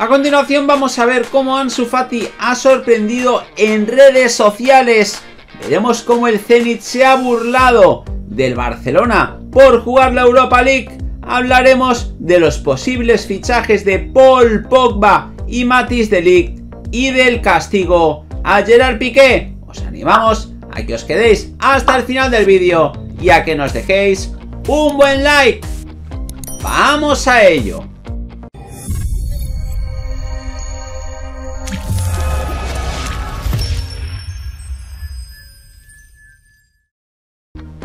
A continuación vamos a ver cómo Ansu Fati ha sorprendido en redes sociales. Veremos cómo el Zenit se ha burlado del Barcelona por jugar la Europa League. Hablaremos de los posibles fichajes de Paul Pogba y Matthijs de Ligt y del castigo a Gerard Piqué. Os animamos a que os quedéis hasta el final del vídeo y a que nos dejéis un buen like. ¡Vamos a ello!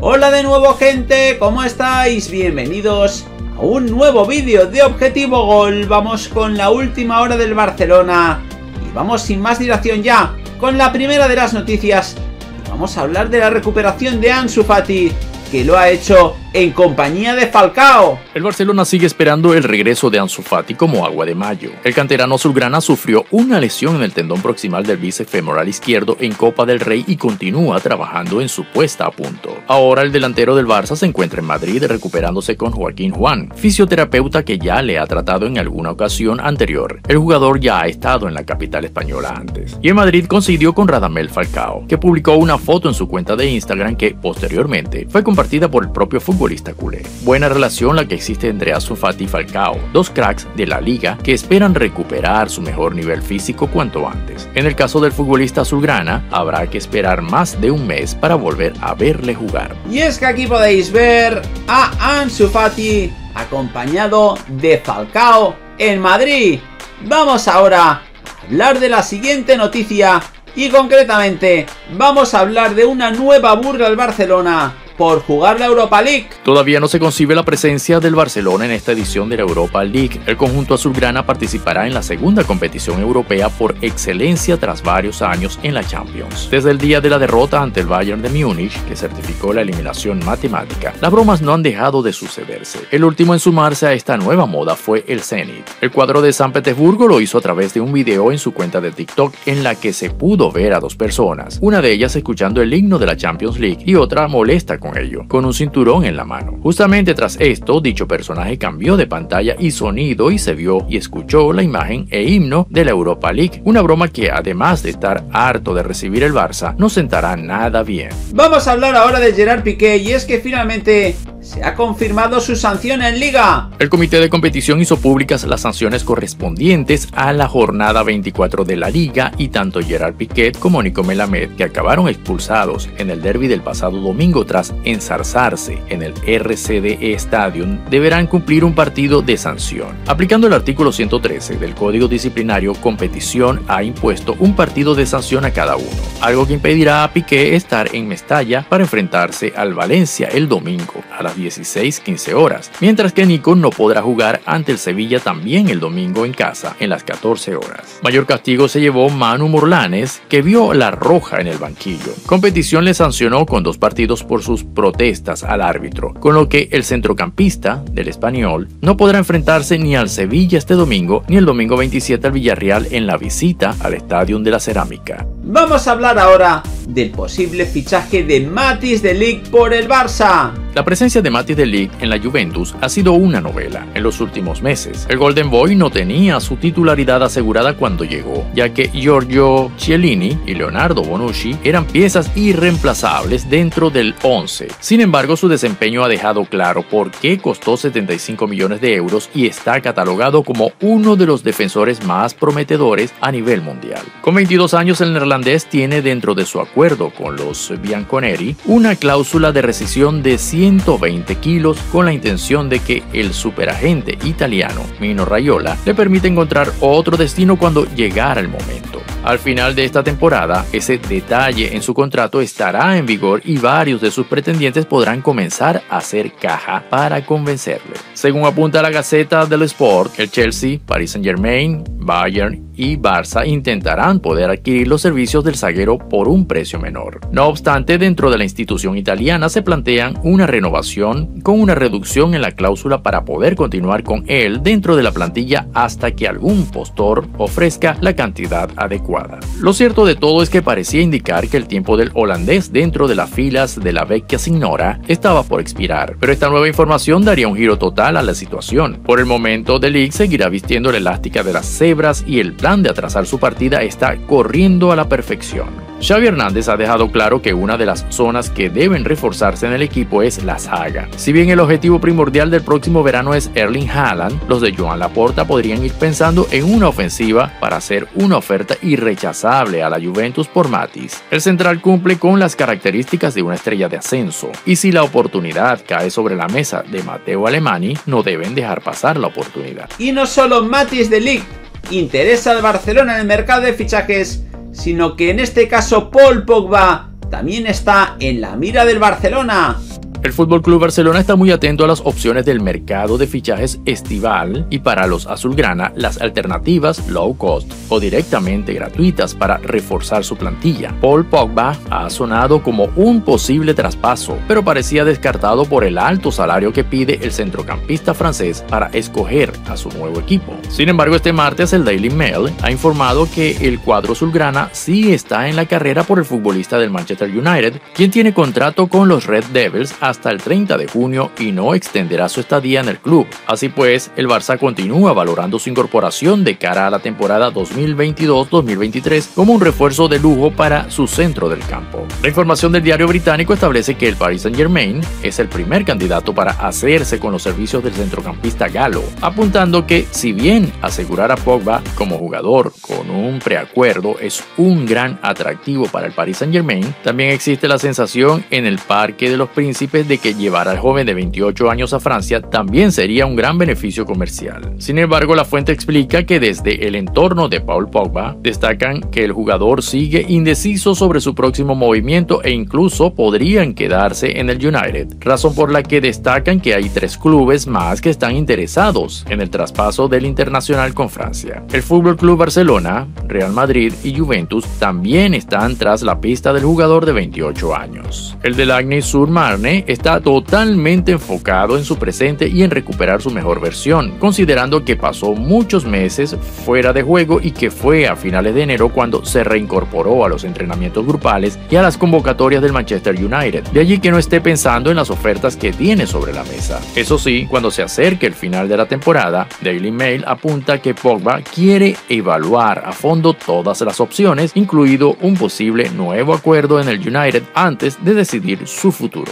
Hola de nuevo, gente, ¿cómo estáis? Bienvenidos a un nuevo vídeo de Objetivo Gol. Vamos con la última hora del Barcelona y vamos sin más dilación ya con la primera de las noticias. Vamos a hablar de la recuperación de Ansu Fati, que lo ha hecho en compañía de Falcao. El Barcelona sigue esperando el regreso de Ansu Fati como agua de mayo. El canterano azulgrana sufrió una lesión en el tendón proximal del bíceps femoral izquierdo en Copa del Rey y continúa trabajando en su puesta a punto. Ahora el delantero del Barça se encuentra en Madrid recuperándose con Joaquín Juan, fisioterapeuta que ya le ha tratado en alguna ocasión anterior. El jugador ya ha estado en la capital española antes. Y en Madrid coincidió con Radamel Falcao, que publicó una foto en su cuenta de Instagram que posteriormente fue compartida por el propio futbolista culé. Buena relación la que existe entre Ansu Fati y Falcao, dos cracks de la liga que esperan recuperar su mejor nivel físico cuanto antes. En el caso del futbolista azulgrana, habrá que esperar más de un mes para volver a verle jugar. Y es que aquí podéis ver a Ansu Fati acompañado de Falcao en Madrid. Vamos ahora a hablar de la siguiente noticia y concretamente vamos a hablar de una nueva burla al Barcelona por jugar la Europa League. Todavía no se concibe la presencia del Barcelona en esta edición de la Europa League. El conjunto azulgrana participará en la segunda competición europea por excelencia tras varios años en la Champions. Desde el día de la derrota ante el Bayern de Múnich, que certificó la eliminación matemática, las bromas no han dejado de sucederse. El último en sumarse a esta nueva moda fue el Zenit. El cuadro de San Petersburgo lo hizo a través de un video en su cuenta de TikTok en la que se pudo ver a dos personas, una de ellas escuchando el himno de la Champions League y otra molesta con ello, con un cinturón en la mano. Justamente tras esto, dicho personaje cambió de pantalla y sonido y se vio y escuchó la imagen e himno de la Europa League, una broma que además de estar harto de recibir el Barça, no sentará nada bien. Vamos a hablar ahora de Gerard Piqué y es que finalmente se ha confirmado su sanción en Liga. El comité de competición hizo públicas las sanciones correspondientes a la jornada 24 de la Liga y tanto Gerard Piqué como Nico Melamed, que acabaron expulsados en el derbi del pasado domingo tras ensarzarse en el RCDE Stadium, deberán cumplir un partido de sanción. Aplicando el artículo 113 del Código Disciplinario, competición ha impuesto un partido de sanción a cada uno, algo que impedirá a Piqué estar en Mestalla para enfrentarse al Valencia el domingo a las 16:15 horas, mientras que Nico no podrá jugar ante el Sevilla también el domingo en casa en las 14 horas. Mayor castigo se llevó Manu Morlanes, que vio la roja en el banquillo. Competición le sancionó con 2 partidos por sus protestas al árbitro, con lo que el centrocampista del Español no podrá enfrentarse ni al Sevilla este domingo ni el domingo 27 al Villarreal en la visita al Estadio de la Cerámica. Vamos a hablar ahora del posible fichaje de Matthijs de Ligt por el Barça. La presencia de Matthijs de Ligt en la Juventus ha sido una novela en los últimos meses. El Golden Boy no tenía su titularidad asegurada cuando llegó, ya que Giorgio Ciellini y Leonardo Bonucci eran piezas irreemplazables dentro del 11. Sin embargo, su desempeño ha dejado claro por qué costó 75 millones de euros y está catalogado como uno de los defensores más prometedores a nivel mundial. Con 22 años, el neerlandés tiene dentro de su acuerdo con los bianconeri una cláusula de rescisión de 120 kilos con la intención de que el superagente italiano Mino Raiola le permita encontrar otro destino cuando llegara el momento. Al final de esta temporada, ese detalle en su contrato estará en vigor y varios de sus pretendientes podrán comenzar a hacer caja para convencerle. Según apunta la Gazzetta dello Sport, el Chelsea, Paris Saint-Germain, Bayern y Barça intentarán poder adquirir los servicios del zaguero por un precio menor. No obstante, dentro de la institución italiana se plantean una renovación con una reducción en la cláusula para poder continuar con él dentro de la plantilla hasta que algún postor ofrezca la cantidad adecuada. adecuada. Lo cierto de todo es que parecía indicar que el tiempo del holandés dentro de las filas de la Vecchia Signora estaba por expirar, pero esta nueva información daría un giro total a la situación. Por el momento, de Ligt seguirá vistiendo la elástica de las cebras y el plan de atrasar su partida está corriendo a la perfección. Xavi Hernández ha dejado claro que una de las zonas que deben reforzarse en el equipo es la zaga. Si bien el objetivo primordial del próximo verano es Erling Haaland, los de Joan Laporta podrían ir pensando en una ofensiva para hacer una oferta irrechazable a la Juventus por Matthijs. El central cumple con las características de una estrella de ascenso, y si la oportunidad cae sobre la mesa de Mateo Alemani, no deben dejar pasar la oportunidad. Y no solo Matthijs de Ligt interesa al Barcelona en el mercado de fichajes, sino que en este caso Paul Pogba también está en la mira del Barcelona. El FC Barcelona está muy atento a las opciones del mercado de fichajes estival y para los azulgrana las alternativas low cost o directamente gratuitas para reforzar su plantilla. Paul Pogba ha sonado como un posible traspaso, pero parecía descartado por el alto salario que pide el centrocampista francés para escoger a su nuevo equipo. Sin embargo, este martes el Daily Mail ha informado que el cuadro azulgrana sí está en la carrera por el futbolista del Manchester United, quien tiene contrato con los Red Devils hasta el 30 de junio y no extenderá su estadía en el club. Así pues, el Barça continúa valorando su incorporación de cara a la temporada 2022-2023 como un refuerzo de lujo para su centro del campo. La información del diario británico establece que el Paris Saint-Germain es el primer candidato para hacerse con los servicios del centrocampista galo, apuntando que si bien asegurar a Pogba como jugador con un preacuerdo es un gran atractivo para el Paris Saint-Germain, también existe la sensación en el Parque de los Príncipes de que llevar al joven de 28 años a Francia también sería un gran beneficio comercial. Sin embargo, la fuente explica que desde el entorno de Paul Pogba destacan que el jugador sigue indeciso sobre su próximo movimiento e incluso podrían quedarse en el United, razón por la que destacan que hay 3 clubes más que están interesados en el traspaso del internacional con Francia. El FC Barcelona, Real Madrid y Juventus también están tras la pista del jugador de 28 años. El del Agnes-sur-Marne está totalmente enfocado en su presente y en recuperar su mejor versión, considerando que pasó muchos meses fuera de juego y que fue a finales de enero cuando se reincorporó a los entrenamientos grupales y a las convocatorias del Manchester United, de allí que no esté pensando en las ofertas que tiene sobre la mesa. Eso sí, cuando se acerque el final de la temporada, Daily Mail apunta que Pogba quiere evaluar a fondo todas las opciones, incluido un posible nuevo acuerdo en el United antes de decidir su futuro.